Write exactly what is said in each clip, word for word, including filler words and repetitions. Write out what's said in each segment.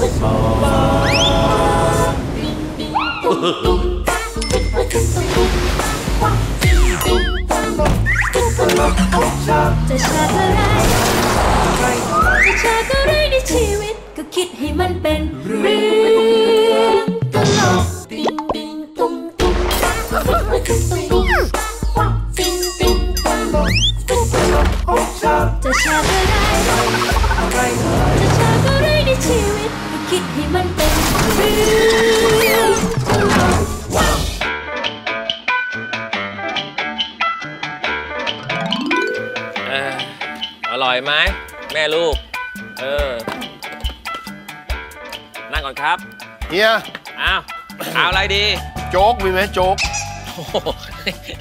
จะชาอะไรจะชาอะไรในชีวิตก็คิดให้มันเป็นเรื่องตลกติ๊งติ๊งตุ้งตุ้งติ๊งติ๊งตลกจะชาอะไรจะชาอะไรในชีวิตก็คิดให้มันเป็นเรื่องตลกอร่อยไหมแม่ลูกเออนั่งก่อนครับเฮียอ้าวเอาอะไรดีโจ๊กมีไหมโจ๊ก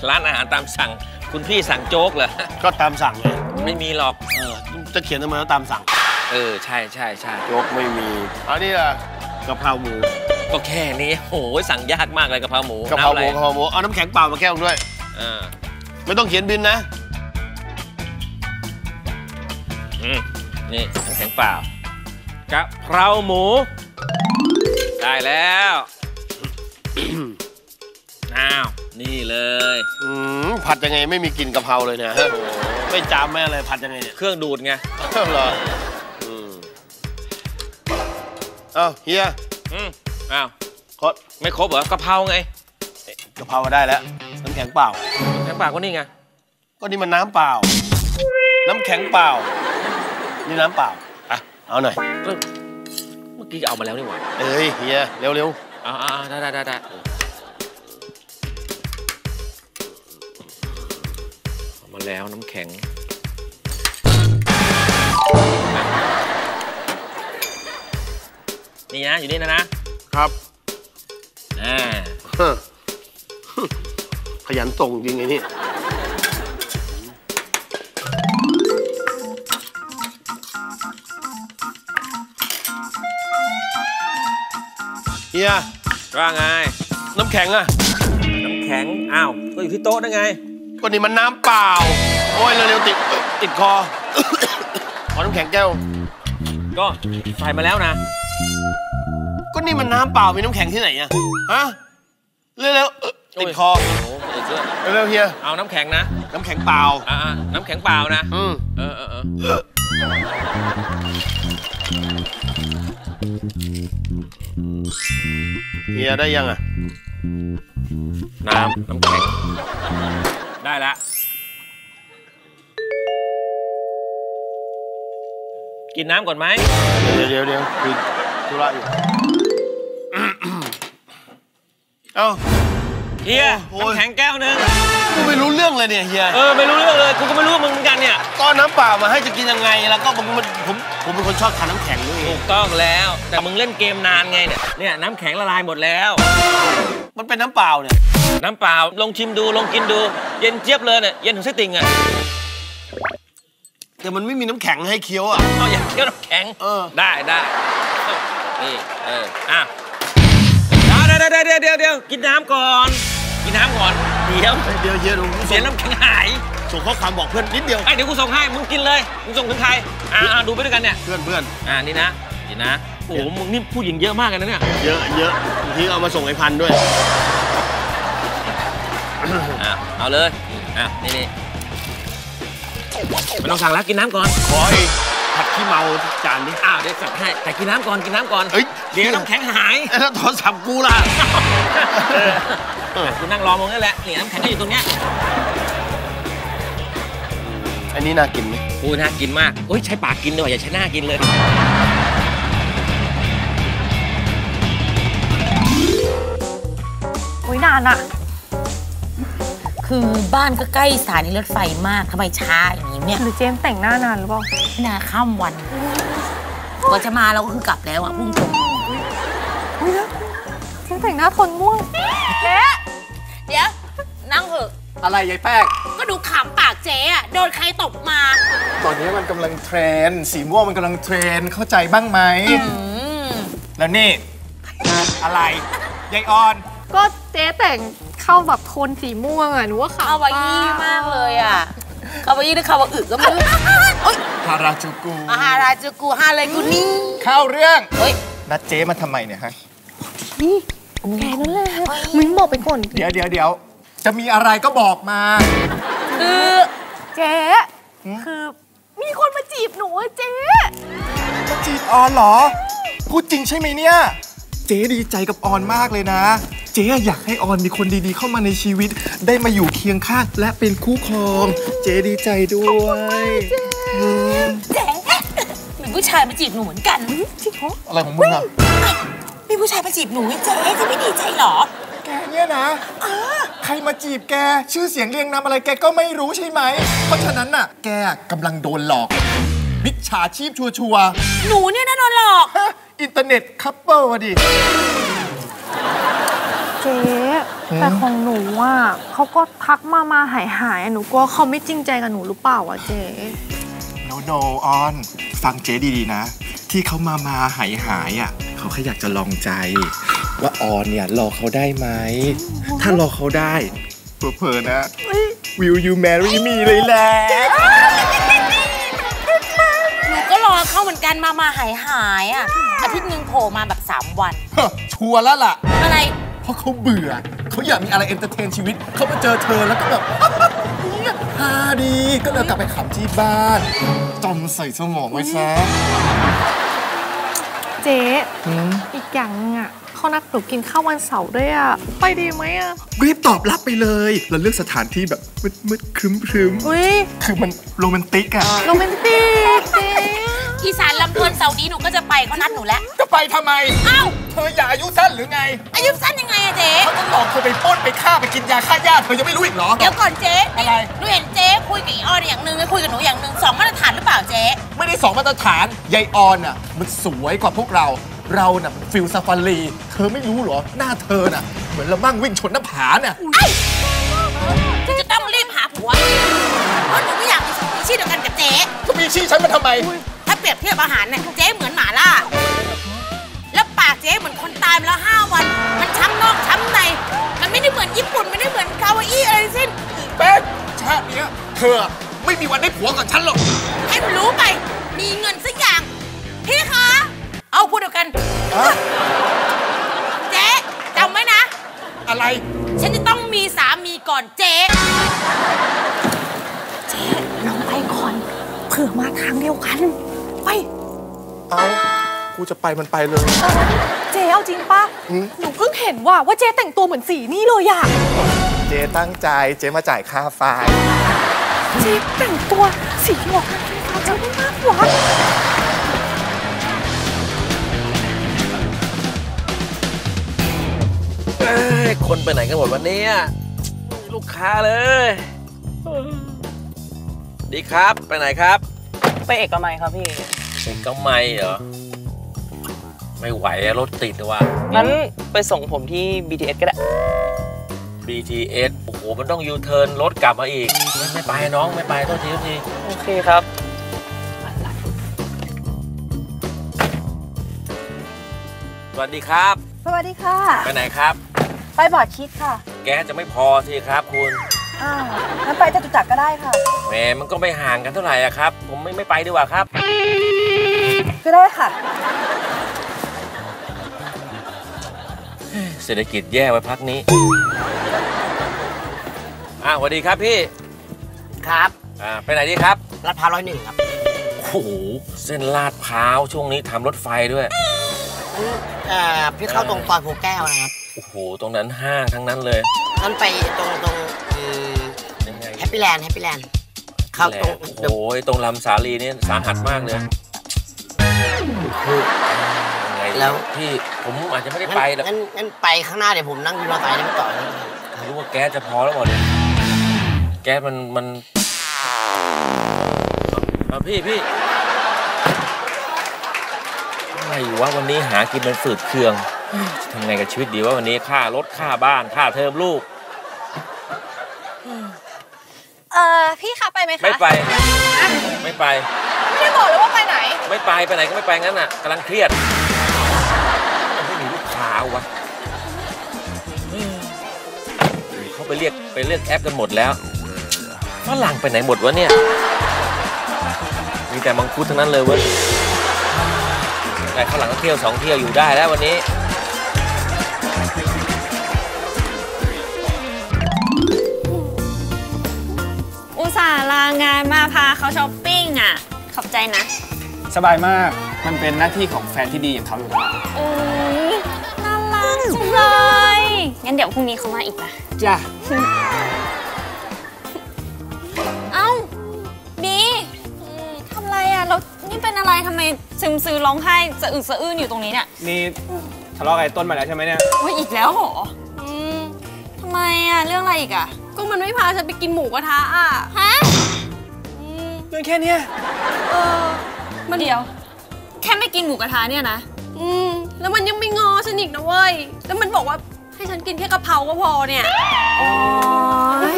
ร้านอาหารตามสั่งคุณพี่สั่งโจ๊กเหรอก็ตามสั่งเลยไม่มีหรอกเออจะเขียนทำไมว่าตามสั่งเออใช่ใช่ใช่โจ๊กไม่มีอันนี้ล่ะกะเพราหมูก็แค่นี้โหสั่งยากมากเลยกะเพราหมูกะเพราหมูกะเพราหมูเอาน้ำแข็งเปล่ามาแก้วด้วยเออไม่ต้องเขียนบินนะนี่น้ำแข็งเปล่ากะเพราหมูได้แล้วอ้าวนี่เลยผัดยังไงไม่มีกลิ่นกะเพราเลยนะไม่จามไม่อะไรผัดยังไงเนี่ยเครื่องดูดไงเหรออ้าวเฮียอ้าวคดไม่ครบเหรอกะเพราไงกะเพราได้แล้วน้ำแข็งเปล่าน้ำแข็งเปล่าก็นี่ไงก็นี่มันน้ำเปล่าน้ำแข็งเปล่านี่น้ำเปล่าอ่ะเอาหน่อยเมื่อกี้เอามาแล้วนี่หว่าเอ้ยเฮียเร็วเร็วอ่าได้ได้ได้เอามาแล้วน้ำแข็งนี่นะอยู่นี่นะนะครับอ่าขยันส่งจริงไงนี่เฮียว่าไงน้ำแข็งอะน้ำแข็งอ้าวก็อยู่ที่โต๊ะได้ไงก็นี่มันน้ำเปล่าโอ้ยเร็วๆติดติดคอขอน้ำแข็งแก้วก็ใส่มาแล้วนะก็นี่มันน้ำเปล่ามีน้ำแข็งที่ไหนอะฮะเร็วๆติดคอเร็วเฮียเอาน้ำแข็งนะน้ำแข็งเปล่าอ่าน้ำแข็งเปล่านะอืมเออเออเออเฮียได้ยังอ่ะน้ำน้ำแข็งได้แล้วกินน้ำก่อนไหมเดี๋ยวเดี๋ยวเดี๋ยวคือธุระอยู่เอ้าเฮียน้ำแข็งแก้วนึงกูไม่รู้เรื่องเลยเนี่ยเฮียเออไม่รู้เรื่องเลยกูก็ไม่รู้มึงเหมือนกันเนี่ยต้อนน้ำเปล่ามาให้จะกินยังไงแล้วก็ผมผมผมเป็นคนชอบทานน้ำแข็งด้วยถูกต้องแล้วแต่มึงเล่นเกมนานไงเนี่ยเนี่ยน้ำแข็งละลายหมดแล้วมันเป็นน้ำเปล่าเนี่ยน้ำเปล่าลองชิมดูลองกินดูเย็นเจี๊ยบเลยเนี่ยเย็นถึงไส้ติ่งอ่ะแต่มันไม่มีน้ำแข็งให้เคี้ยวอ่ะก็อยากเคี้ยวน้ำแข็งเออได้ได้นี่เอออ่ะได้ได้เดี๋ยวเดี๋ยวเดี๋ยวกินน้ำก่อนกินน้ำก่อนเดี๋ยวเดี๋ยวเยอะดูเสียน้ำแข็งหายส่งข้อความบอกเพื่อนนิดเดียวไอ้เดี๋ยวกูส่งให้มึงกินเลยมึงส่งถึงใครอ่าดูไปด้วยกันเนี่ยเพื่อนเพื่อนอ่านี่นะนี่นะโอ้โหมึงนี่ผู้หญิงเยอะมากเลยนะเนี่ยเยอะเยอะที่เอามาส่งไอ้พันด้วยอ่าเอาเลยอ่ะนี่นี่ไม่ต้องสั่งแล้วกินน้ำก่อนขอไอ้ผัดขี้เมาจานนี้อ้าวเดี๋ยวสั่งให้แต่กินน้ำก่อนกินน้ำก่อนเฮ้ยเดี๋ยวน้ำแข็งหายแล้วโทรศัพท์กูล่ะกูนั่งรอมึงนั่นแหละเหรียญน้ำแข็งก็อยู่ตรงเนี้ยอันนี้น่ากินไหมโอ้น่ากินมากโอ้ยใช้ปากกินด้วยอย่าใช้หน้ากินเลยโอ้ยนานอะคือบ้านก็ใกล้สถานีรถไฟมากทำไมช้าอย่างนี้เนี่ยหรือเจมแต่งหน้านานหรือเปล่านาข้ามวันกว่าจะมาเราก็คือกลับแล้วอะพุ่งตรงเจมแต่งหน้าทนม่วงเจ๊เดี๋ยวนั่งเถอะอะไรยายแป้งก็ดูขำปากเจ๊อะโดนใครตบมาตอนนี้มันกำลังเทรนสีม่วงมันกำลังเทรนเข้าใจบ้างไหมแล้วนี่อะไรยายออนก็เจ๊แต่งเข้าแบบโทนสีม่วงอ่ะหนูว่าขาววายี่มากเลยอ่ะขาววายี่หรือขาววาอึก็ไม่รู้ฮาราจูกูฮาราจูกูฮาเลยกูนี่เข้าเรื่องเฮ้ย นัดเจ๊มาทำไมเนี่ยฮะนี่แกนั่นแหละมึงบอกไปก่อนเดี๋ยวเดี๋ยวเดี๋ยวจะมีอะไรก็บอกมาคือเจ๊คือมีคนมาจีบหนูเจ๊มาจีบออนเหรอพูดจริงใช่ไหมเนี่ยเจ๊ดีใจกับออนมากเลยนะเจ๊อยากให้ออนมีคนดีๆเข้ามาในชีวิตได้มาอยู่เคียงข้างและเป็นคู่ครองเจ๊ดีใจด้วยเจ๊เหมือนผู้ชายมาจีบหนูเหมือนกันจริงเหรออะไรของมึงอะมีผู้ชายมาจีบหนูเจ๊จะไม่ดีใจเหรอแกเนี่ยนะใครมาจีบแกชื่อเสียงเรียงนามอะไรแกก็ไม่รู้ใช่ไหมเพราะฉะนั้นน่ะแกกำลังโดนหลอกมิจฉาชีพชัวๆหนูเนี่ยนะโดนหลอกอินเทอร์เน็ตคัพเปิลดิเจ๊แต่ของหนูอ่ะเขาก็ทักมามาหายหายหนูกลัวเขาไม่จริงใจกับหนูหรือเปล่าวะเจ๊โนโนออนฟังเจ๊ดีๆนะที่เขามามาหายหายอ่ะเขาแค่อยากจะลองใจว่าออนเนี่ยรอเขาได้ไหมถ้ารอเขาได้เผลอๆนะ Will you marry me เลยแหละหนูก็รอเขาเหมือนกันมามาหายหายอ่ะอาทิตย์นึงโผล่มาแบบสามวันชัวร์แล้วล่ะอะไรเพราะเขาเบื่อเขาอยากมีอะไรเอนเตอร์เทนชีวิตเขามาเจอเธอแล้วก็แบบฮาดีก็เลยกลับไปขำที่บ้านจมใส่สมองไว้ซะเจ๊อีกอย่างอ่ะเขานัดหนูกินข้าววันเสาร์ด้วยอ่ะไปดีไหมอ่ะรีบตอบรับไปเลยเราเลือกสถานที่แบบมืดๆครึ้มๆอุ้ยคือมันโรแมนติกอ่ะโรแมนติกเจ๊อีสานลำเพลินเสาร์นี้หนูก็จะไปเขานัดหนูแล้วจะไปทำไมอ้าวเธออย่าอายุสั้นหรือไงอายุสั้นยังไงอะเจ๊เขาต้องหลอกเธอไปปล้นไปฆ่าไปกินยาฆ่าหญ้าเธอยังไม่รู้อีกเหรอเดี๋ยวก่อนเจ๊อะไรหนูเห็นเจ๊คุยกับออนอย่างนึงคุยกับหนูอย่างนึงสองมาตรฐานหรือเปล่าเจ๊ไม่ได้สองมาตรฐานยายออนอ่ะมันสวยกว่าพวกเราเราน่ะฟิลซาฟารีเธอไม่รู้เหรอหน้าเธอน่ะเหมือนละมั่งวิ่งชนหน้าผาน่ะเธอจะต้องรีบหาผัวเพราะหนูไม่อยากมีชื่อเดียวกันกับเจ๊ก็มีชื่อฉันมาทำไมถ้าเปรียบเทียบอาหารเนี่ยเจ๊เหมือนหมาล่าแล้วปากเจ๊เหมือนคนตายมาแล้วห้าวันมันช้ำนอกช้ำในมันไม่ได้เหมือนญี่ปุ่นไม่ได้เหมือนคาวาอี้อะไรสิ้นแป๊บชาตินี้เธอไม่มีวันได้ผัวกับฉันหรอกให้มันรู้ไปมีเงินสักอย่างพี่คะเอาพูดเดียวกันเจ๊จำไว้นะอะไรฉันจะต้องมีสามีก่อนเจ๊เจ๊ลองไปก่อนเผื่อมาทางเดียวกันไปเอากูจะไปมันไปเลยเจ๊เอาจริงป่ะหนูเพิ่งเห็นว่าว่าเจ๊แต่งตัวเหมือนสีนี่เลยอะเจ๊ตั้งใจเจ๊มาจ่ายค่าไฟเจ๊แต่งตัวสีออกมาเจ้าไม่มากกว่าคนไปไหนกันหมดวันนี้ลูกค้าเลยดีครับไปไหนครับไปเอกมัยครับพี่เอกมัยเหรอไม่ไหวรถติดว่ะงั้นไปส่งผมที่ บี ที เอส ก็ได้ บี ที เอส โอ้โหมันต้องยูเทิร์นรถกลับมาอีกไม่ไปน้องไม่ไปโทษทีโทษทีโอเคครับสวัสดีครับสวัสดีค่ะไปไหนครับไปบอร์ดคิดค่ะแกจะไม่พอสิครับคุณอ้าวงั้นไปจตุจักรก็ได้ค่ะแหมมันก็ไม่ห่างกันเท่าไหร่อะครับผมไม่ไม่ไปดีกว่าครับก็ได้ค่ะเศรษฐกิจแย่ไว้พักนี้อ่ะสวัสดีครับพี่ครับอ่าไปไหนดีครับลาดพร้าวร้อยหนึ่งครับโอ้โหเส้นลาดพร้าวช่วงนี้ทำรถไฟด้วยอ่าพี่เข้าตรงซอยภูแก้วนะครับโอ้โหตรงนั้นห้างทั้งนั้นเลยนั่นไปตรงตรงแฮปปี้แลนด์แฮปปี้แลนด์เข้าตรงโอ้ยตรงลำสาลีนี่สาหัสมากเลยแล้วพี่ผมอาจจะไม่ได้ไปแล้วงั้นงั้นไปข้างหน้าเดี๋ยวผมนั่งวินมอเตอร์ไซค์นั่งต่อไม่รู้ว่าแก๊สจะพอแล้วหมดเลยแก๊สมันมันพี่พี่อะไรอยู่วะวันนี้หากินมันฝืดเคืองทำไงกับชีวิตดีว่าวันนี้ค่ารถค่าบ้านค่าเทอมลูกเออพี่คะไปไหมคะไม่ไปไม่ไปไม่ได้บอกเลยว่าไปไหนไม่ไปไปไหนก็ไม่ไปงั้นน่ะกำลังเครียดไม่มีลูกค้าวะเขาไปเรียกไปเรียกแอปกันหมดแล้วฝรั่งไปไหนหมดวะเนี่ยมีแต่มังคุดทั้งนั้นเลยเว้ย แต่ข้างหลังเที่ยวสองเที่ยวอยู่ได้แล้ววันนี้อุตส่าห์ลางานมาพาเขาช้อปปิ้งอ่ะขอบใจนะสบายมากมันเป็นหน้าที่ของแฟนที่ดีอย่างเขาอยู่แล้วอือน่ารักจังเลยงั้นเดี๋ยวพรุ่งนี้เขามาอีกนะจ้ะเอ้าบีทำไรอ่ะแล้วนี่เป็นอะไรทำไมซึมซื้อร้องไห้สะอึกสะอื้นอยู่ตรงนี้เนี่ยนี่ทะเลาะกับไอ้ต้นมาแล้วใช่ไหมเนี่ยโอ้ยอีกแล้วเหรออืมทำไมอ่ะเรื่องอะไรอีกอ่ะก็มันไม่พาฉันไปกินหมูกระทะอ่ะฮะอืมเรื่องแค่เนี้ยเออมันเดียวแค่ไม่กินหมูกระทะเนี่ยนะอืมแล้วมันยังไม่งอฉันอีกนะเว้ยแล้วมันบอกว่าให้ฉันกินแค่กะเพราก็พอเนี่ยโอ้ย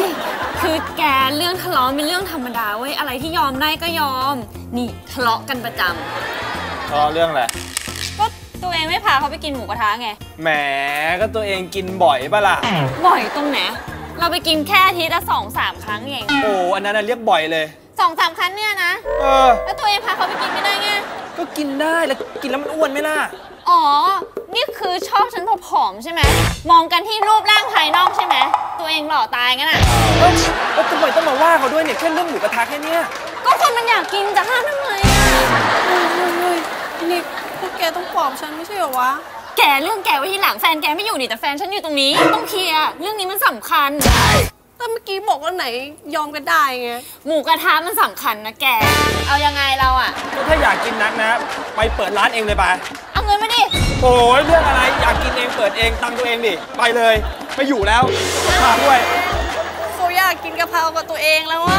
คือแกเรื่องทะเลาะเป็นเรื่องธรรมดาเว้ยอะไรที่ยอมได้ก็ยอมนี่ทะเลาะกันประจำทะเลาะเรื่องอะไรก็ตัวเองไม่พาเขาไปกินหมูกระทะไงแหมก็ตัวเองกินบ่อยป่ะล่ะบ่อยตรงไหนเราไปกินแค่อาทิตย์ละสองสามครั้งเองโอ้อันนั้นเรียกบ่อยเลยสองสามครั้งเนี่ยนะเออแล้วตัวเองพาเขาไปกินไม่ได้ไงก็กินได้แล้วกินแล้วมันอ้วนไหมล่ะอ๋อนี่คือชอบฉันผอมใช่ไหมมองกันที่รูปร่างภายนอกใช่ไหมตัวเองหล่อตายงั้นอ่ะแล้วทำไมต้องมาว่าเขาด้วยเนี่ยแค่เรื่องหมูกระทะแค่เนี้ยก็คนมันอยากกินจะห้ามทำไมอ่ะนี่พวกแกต้องปลอบฉันไม่ใช่เหรอวะแกเรื่องแกไว้ที่หลังแฟนแกไม่อยู่นี่แต่แฟนฉันอยู่ตรงนี้ต้องเคลียร์เรื่องนี้มันสำคัญแล้วเมื่อกี้บอกว่าไหนยอมกันได้ไงหมูกระทะมันสำคัญนะแกเอายังไงเราอ่ะถ้าอยากกินนักนะไปเปิดร้านเองเลยไปเอาเงินมาดิโอ้ยเรื่องอะไรอยากกินเองเปิดเองตังตัวเองดิไปเลยไม่อยู่แล้วมาด้วยเขาอยากกินกะเพรากับตัวเองแล้วว่า